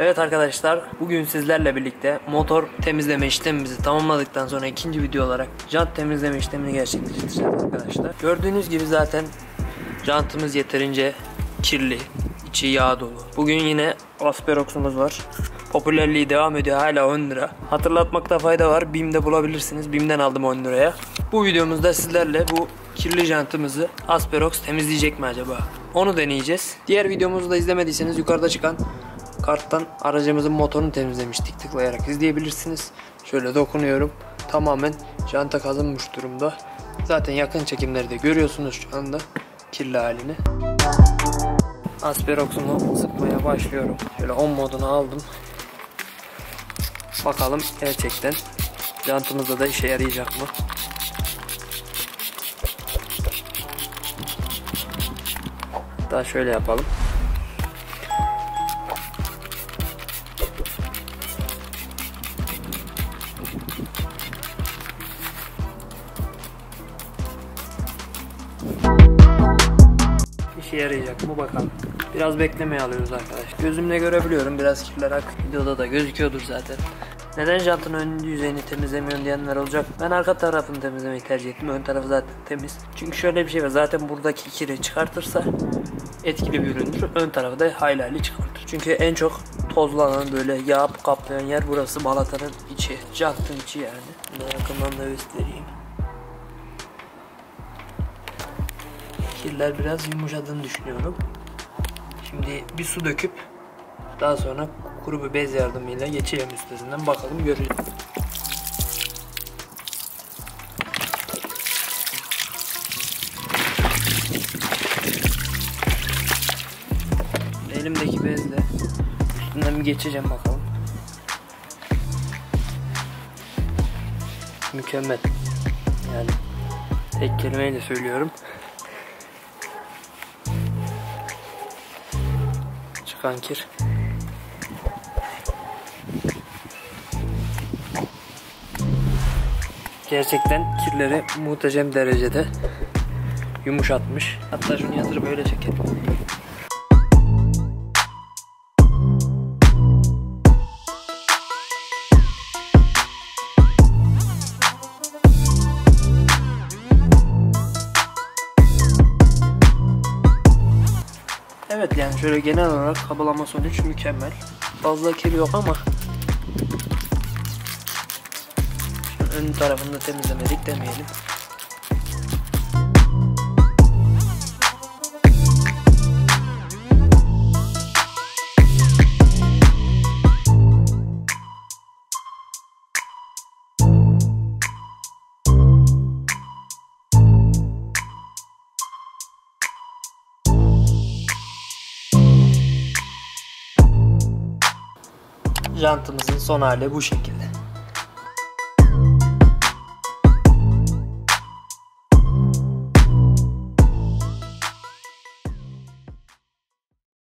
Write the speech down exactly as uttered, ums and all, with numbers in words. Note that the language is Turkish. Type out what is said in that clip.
Evet arkadaşlar, bugün sizlerle birlikte motor temizleme işlemimizi tamamladıktan sonra ikinci video olarak jant temizleme işlemini gerçekleştireceğiz arkadaşlar. Gördüğünüz gibi zaten jantımız yeterince kirli, içi yağ dolu. Bugün yine Asperox'umuz var. Popülerliği devam ediyor, hala on lira. Hatırlatmakta fayda var, BİM'de bulabilirsiniz. BİM'den aldım on liraya. Bu videomuzda sizlerle bu kirli jantımızı Asperox temizleyecek mi acaba? Onu deneyeceğiz. Diğer videomuzu da izlemediyseniz yukarıda çıkan karttan aracımızın motorunu temizlemiştik, tıklayarak izleyebilirsiniz. Şöyle dokunuyorum, tamamen janta kazınmış durumda. Zaten yakın çekimleri de görüyorsunuz şu anda kirli halini. Asperox'umu sıkmaya başlıyorum. Şöyle on modunu aldım. Bakalım gerçekten jantımızda da işe yarayacak mı? Daha şöyle yapalım. İşe yarayacak mı bakalım. Biraz beklemeye alıyoruz arkadaş. Gözümle görebiliyorum, biraz kirler ak. Videoda da gözüküyordur zaten. Neden jantın ön yüzeyini temizlemiyorum diyenler olacak. Ben arka tarafını temizlemeyi tercih ettim. Ön tarafı zaten temiz. Çünkü şöyle bir şey var. Zaten buradaki kiri çıkartırsa etkili bir üründür. Ön tarafı da hayli hayli çıkartır. Çünkü en çok tozlanan, böyle yağ kaplayan yer burası. Balatanın içi. Jantın içi yani. Bunu yakından da göstereyim. Kirler biraz yumuşadığını düşünüyorum. Şimdi bir su döküp daha sonra kuru bir bez yardımıyla geçelim üstesinden, bakalım göreceğiz. Elimdeki bezle üstünden bir geçeceğim bakalım. Mükemmel. Yani tek kelimeyle söylüyorum. Çıkan kir. Gerçekten kirleri muhteşem derecede yumuşatmış. Hatta şunu yatırıp böyle çekelim. Evet, yani şöyle genel olarak kabalama sonuç mükemmel. Fazla kir yok ama ön tarafını da temizlemedik demeyelim. Jantımızın son hali bu şekilde.